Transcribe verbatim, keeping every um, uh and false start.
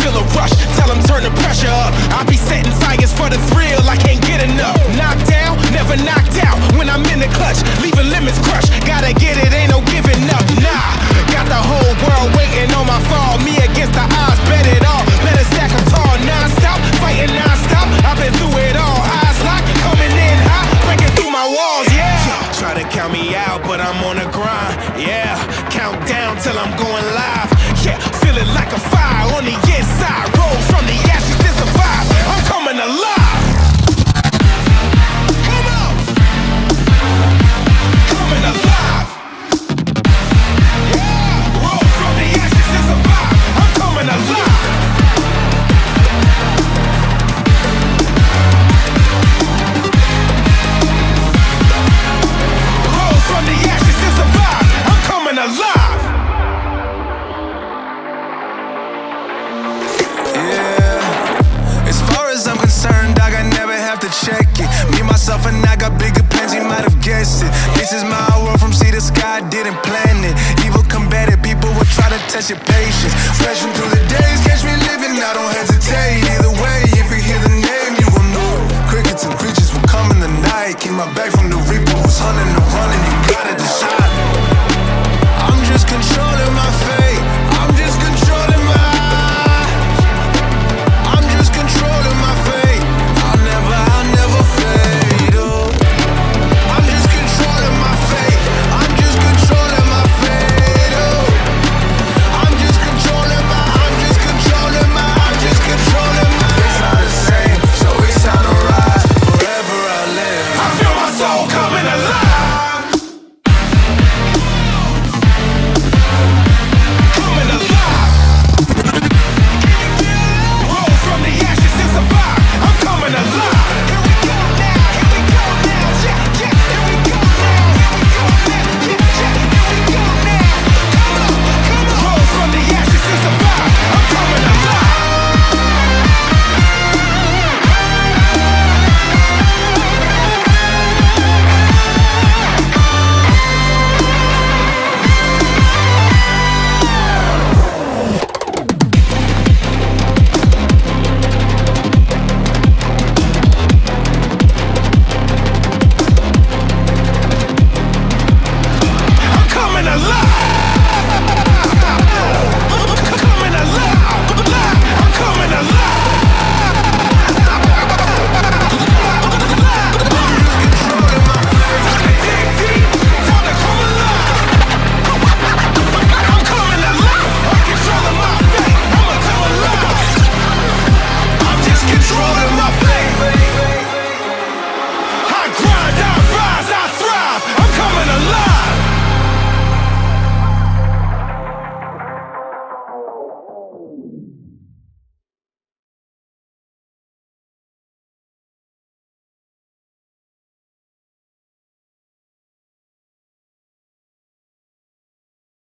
feel a rush, tell them turn the pressure up. I be setting fires for the thrill, I can't get enough. Knocked down, never knocked out, when I'm in the clutch, leaving limits crushed. Gotta get it, ain't no giving up, nah. Got the whole world waiting on my fall, me against the odds, bet it all. Better stack them tall, non-stop, fighting non-stop. I've been through it all, eyes locked, coming in hot, breaking through my walls, yeah. Try to count me out, but I'm on the grind, yeah. Count down till I'm going live, yeah. Feel it like a fire on the inside, roll from the ashes to survive. I'm coming alive. And I got bigger plans, you might have guessed it. This is my world from sea to sky, didn't plan it. Evil combated, people will try to test your patience. Fresh from through the days, catch me living, I don't hesitate. Either way, if you hear the name, you will know. Crickets and creatures will come in the night. Keep my back from